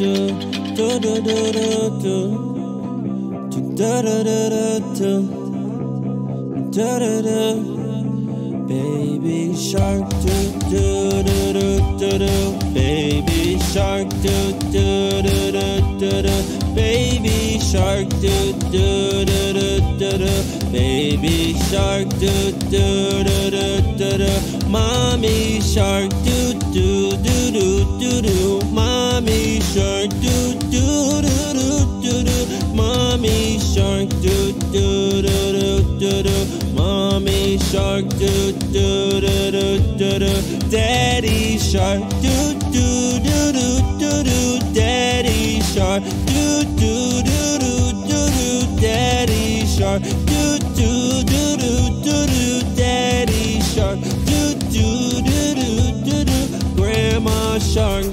do, baby shark do do do do do, baby shark do do do do, baby shark do do do do, baby shark do do do do, mommy shark do do do do do, mommy shark do do do do, mommy shark do do do do, mommy shark do do do do, daddy shark do do do do, daddy shark do do do do, daddy shark do do do do, daddy shark do do do do, grandma shark,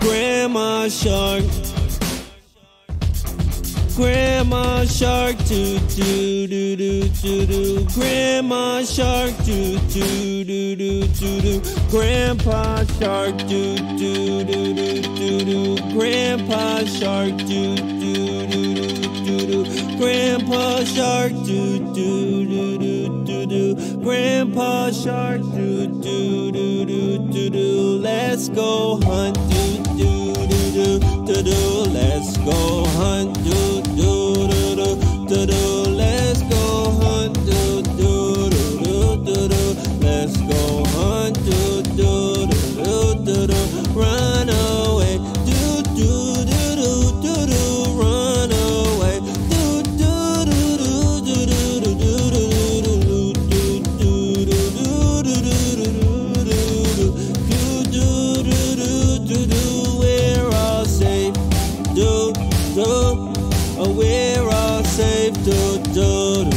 grandma shark, grandma shark do do do do do do, grandma shark do do do do do do, grandpa shark do do do do do do, grandpa shark do do do do do do, grandpa shark do do do do do do, grandpa shark do do do do do do, let's go hunt do do do do do, let's go hunt do. Let's go hunt, do do do do do. Let's go hunt, do do do do do. Run away, do do do do do. Run away, do do do do do do do do do do do do do do do. We're all safe, do do. We're all safe, do do do do do do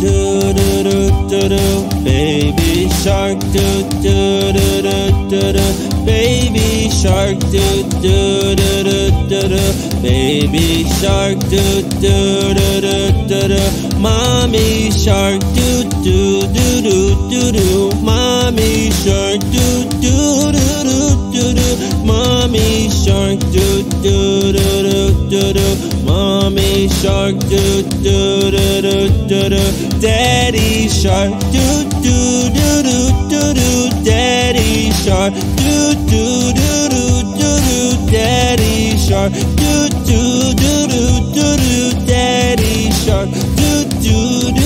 do do do do, baby shark do do do do, baby shark do do do do, baby shark do do do do, mommy shark do do do do, mommy shark do do do do, mommy shark do do do do, mommy shark do do do do, daddy shark do do do do, daddy shark do do do, daddy shark do do do, daddy shark do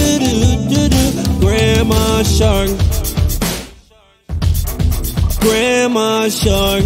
do do do, grandma shark, grandma shark,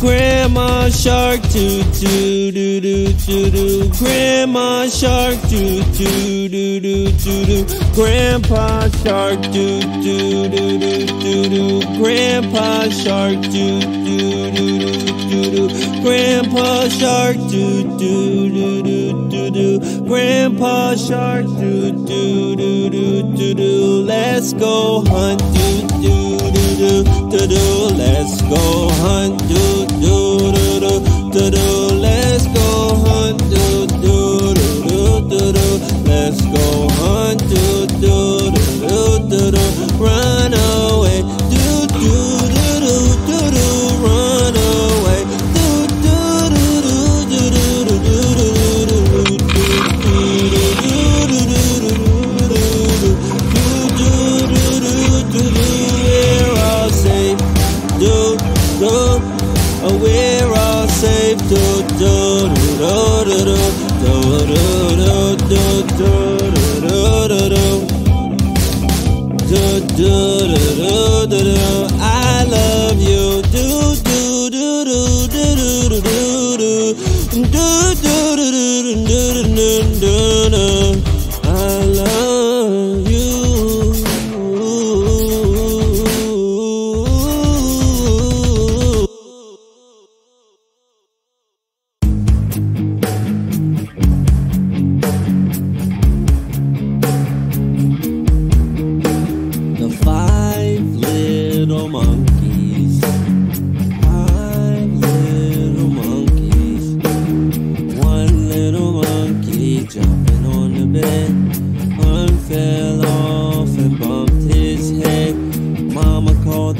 grandma shark do do do do do do, grandma shark do do do do do do, grandpa shark do do do do do do, grandpa shark do do do do do, grandpa shark do do do do do, grandpa shark do do do do do, let's go hunt do do do do do, let's go hunt do do do do do, let's go hunt do do do do, let's go hunt do do do do, run away do do do do, run away do do do do do do do. We're all safe, do the bed. One fell off and bumped his head. Mama called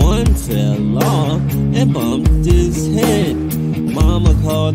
One fell off and bumped his head. Mama called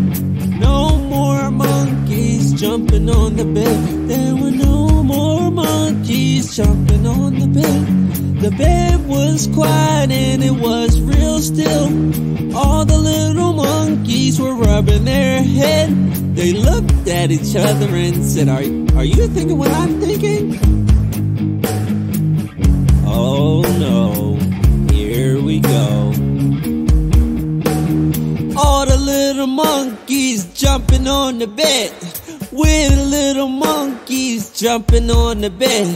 No more monkeys jumping on the bed. There were no more monkeys jumping on the bed. The bed was quiet and it was real still. All the little monkeys were rubbing their head. They looked at each other and said, are you thinking what I'm thinking? Oh no, here we go. All the little monkeys jumping on the bed. We're the little monkeys jumping on the bed.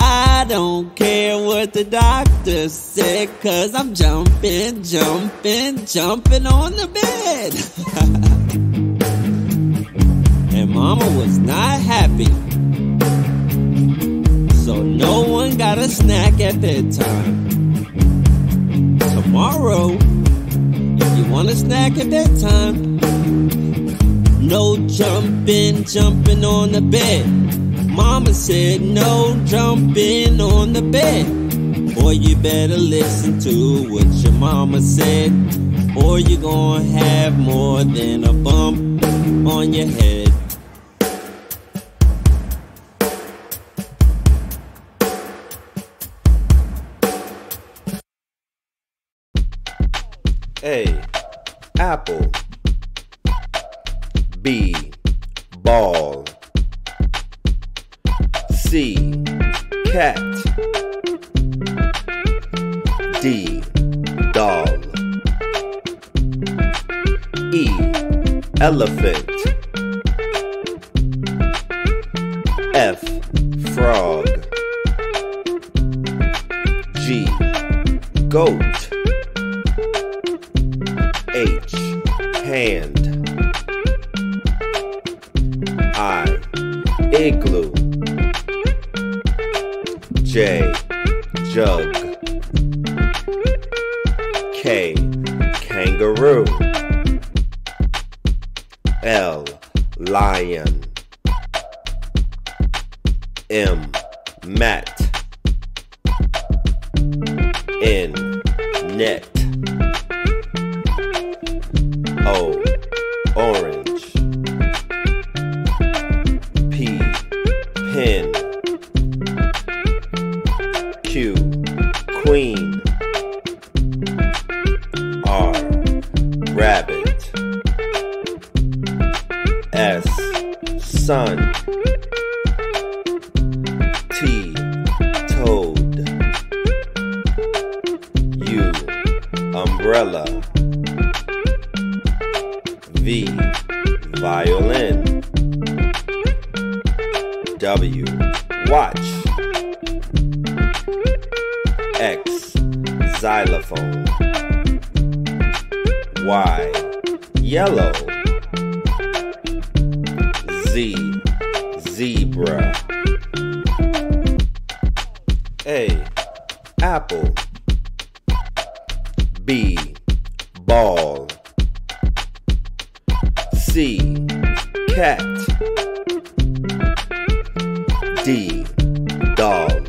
I don't care what the doctor said, 'cause I'm jumping, jumping, jumping on the bed. And Mama was not happy. So no one got a snack at bedtime. Tomorrow, if you want a snack at bedtime, no jumping, jumping on the bed. Mama said no jumping on the bed. Boy, you better listen to what your mama said, or you're gonna have more than a bump on your head. A, apple. B, ball. C, cat. D, doll. E, elephant. F, frog. G, goat. H, hand. I, igloo. J, jug. K, kangaroo. L, lion. M, mat. N, net. O, orange. P, pin. Q, queen. R, rabbit. S, sun. T, toad. U, umbrella. V, violin. W, watch. X, xylophone. Y, yellow. Z, zebra. A, apple. B, ball. C, Cat. D, dog.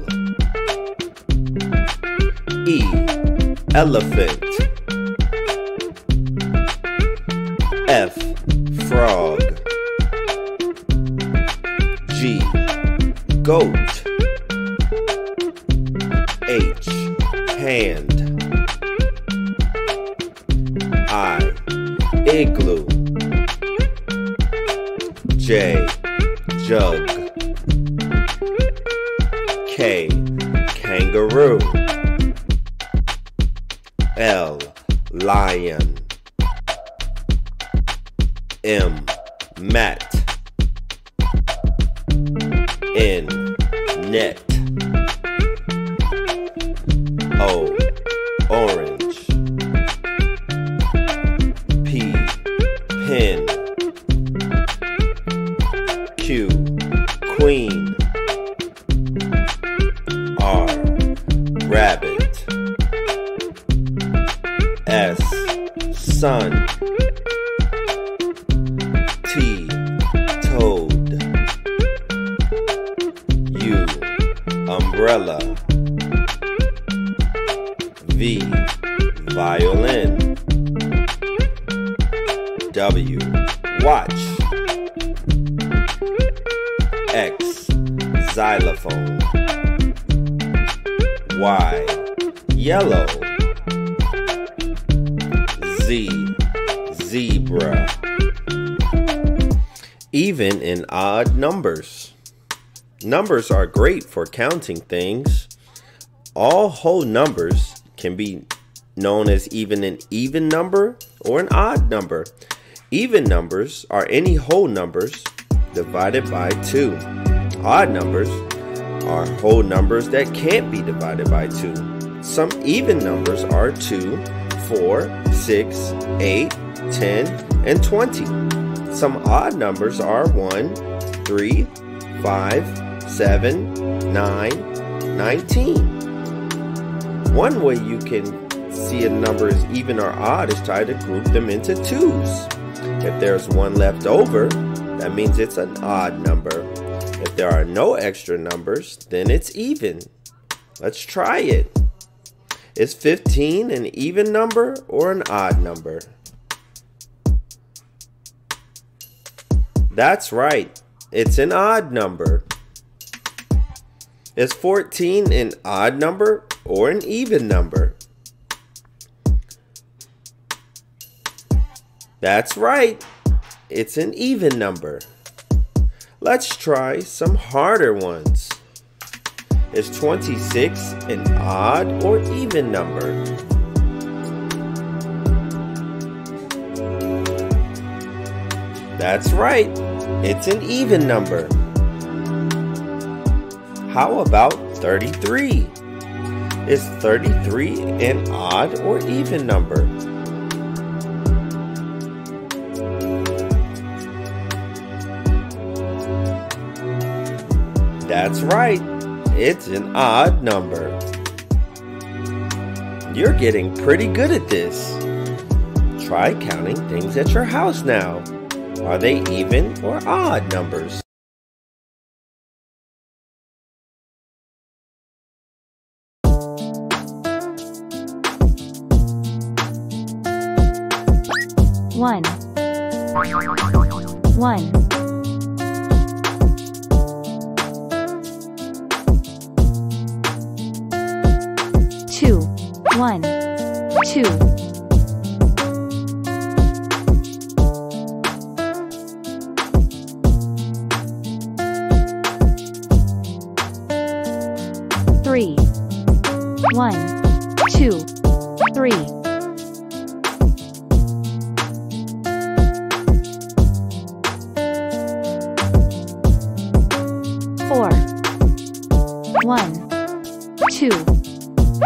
E, elephant. F, frog. G, goat. H, hand. I, igloo. J, jug. K, kangaroo. L, lion. M, mat. N, net. O, orange. P, pin. Q, queen. R, rabbit. S, sun. T, toad. U, umbrella. V, violin. W, watch. X, xylophone. Y, yellow. Z, zebra. Even in odd numbers. Numbers are great for counting things. All whole numbers can be known as even an even number or an odd number. Even numbers are any whole numbers divided by 2. Odd numbers are whole numbers that can't be divided by 2. Some even numbers are 2, 4, 6, 8, 10, and 20. Some odd numbers are 1, 3, 5, 7, 9, 19. One way you can see a number is even or odd is try to group them into 2s. If there's 1 left over, that means it's an odd number. If there are no extra numbers, then it's even. Let's try it. Is 15 an even number or an odd number? That's right. It's an odd number. Is 14 an odd number or an even number? That's right. It's an even number. Let's try some harder ones. Is 26 an odd or even number? That's right. It's an even number. How about 33? Is 33 an odd or even number? That's right. It's an odd number. You're getting pretty good at this. Try counting things at your house now. Are they even or odd numbers? One. Two. 1, 2. 3. 1, 2, 3. 4. 1, 2,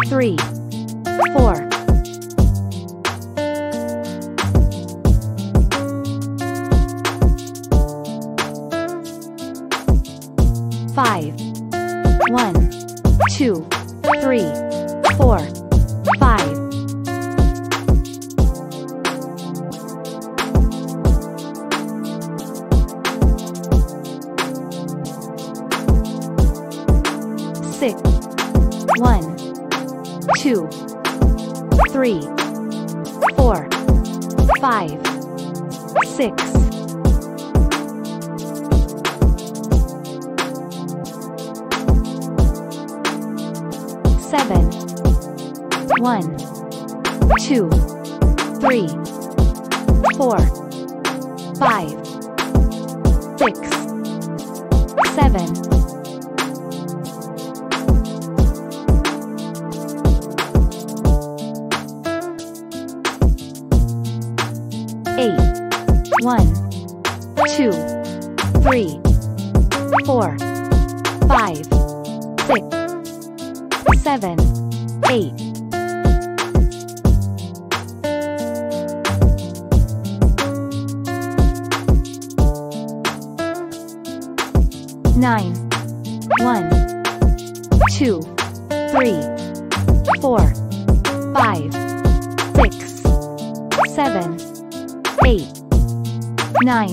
3, 4. 5. 1, 2, 3, 4, 5. 6. 1, 2, 3, 4, 5, 6. 7. 1, 2, 3, 4, 5, 6, 7. 8. 1, 2, 3, 4, 5, 6. 7, 8. 9. 1, 2, 3, 4, 5, 6, 7, 8, 9.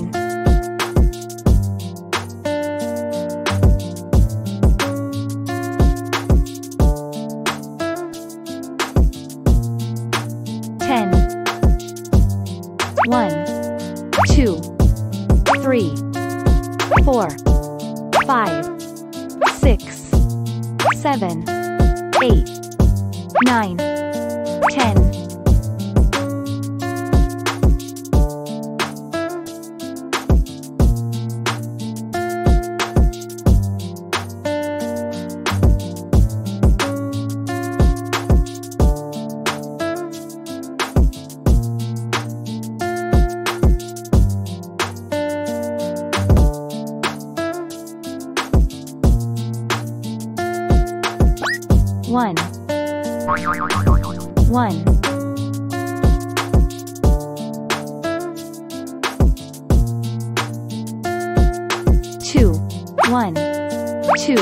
10. 1, 2, 3, 4, 5, 6, 7, 8, 9, 10. 1, 2, 3. 1, 2, 3. 1, 2,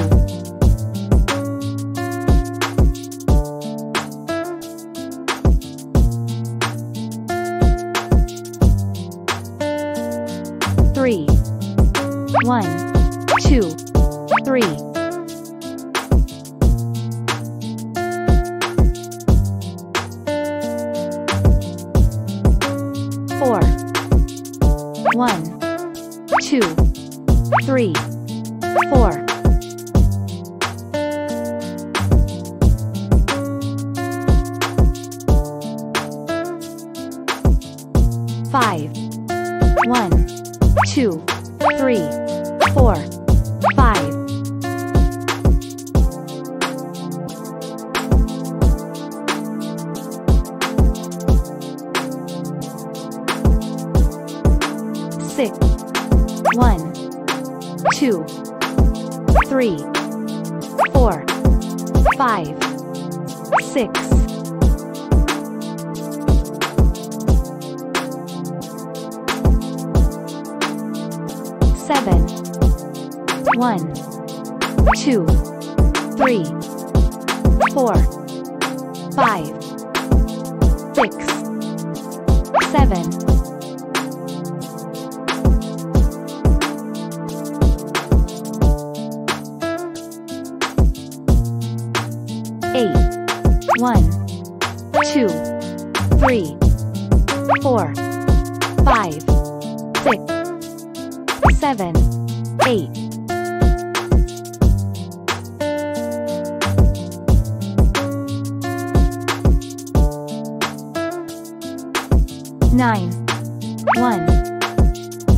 3, 4. 5. 1, 2, 3, 4, 5. 6. 1, 2, 3, 4, 5, 6. 7. 1, 2, 3, 4, 5, 6, 7. 8. 1, 2, 3, 4, 5, 6, 7, 8. 9. 1,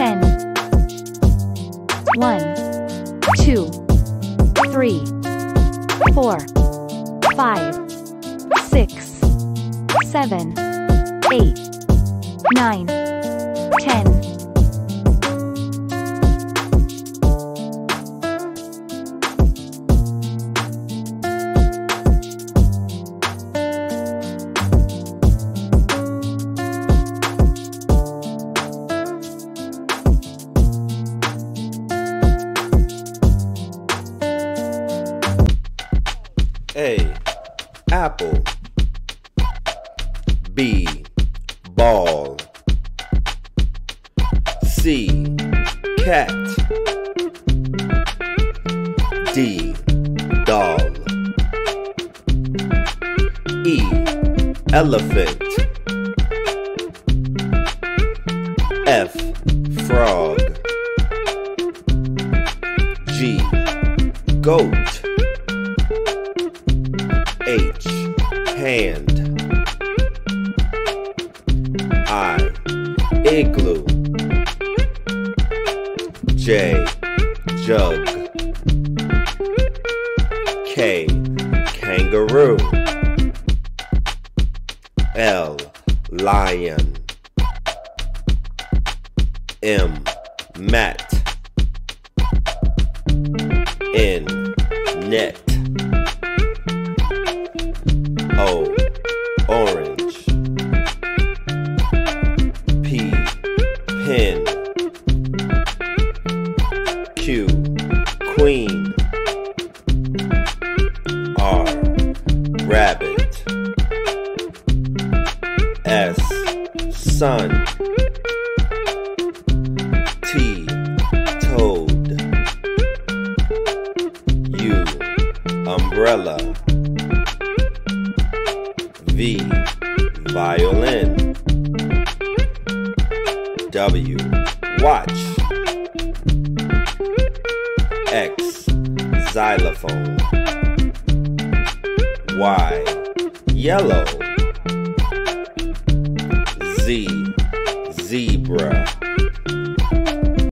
10. 1, 2, 3, 4, 5, 6, 7, 8, 9, 10. 11. apple. B, ball. C, cat. D, doll. E, elephant. F, frog. G, goat. H, hand. I, igloo. J, jug. K, kangaroo. L, lion. M, mat. N, net. O, orange. P, pin. Q, queen. R, rabbit. S, sun. T, toad. U, umbrella. V, violin. W, watch. X, xylophone. Y, yellow. Z, zebra.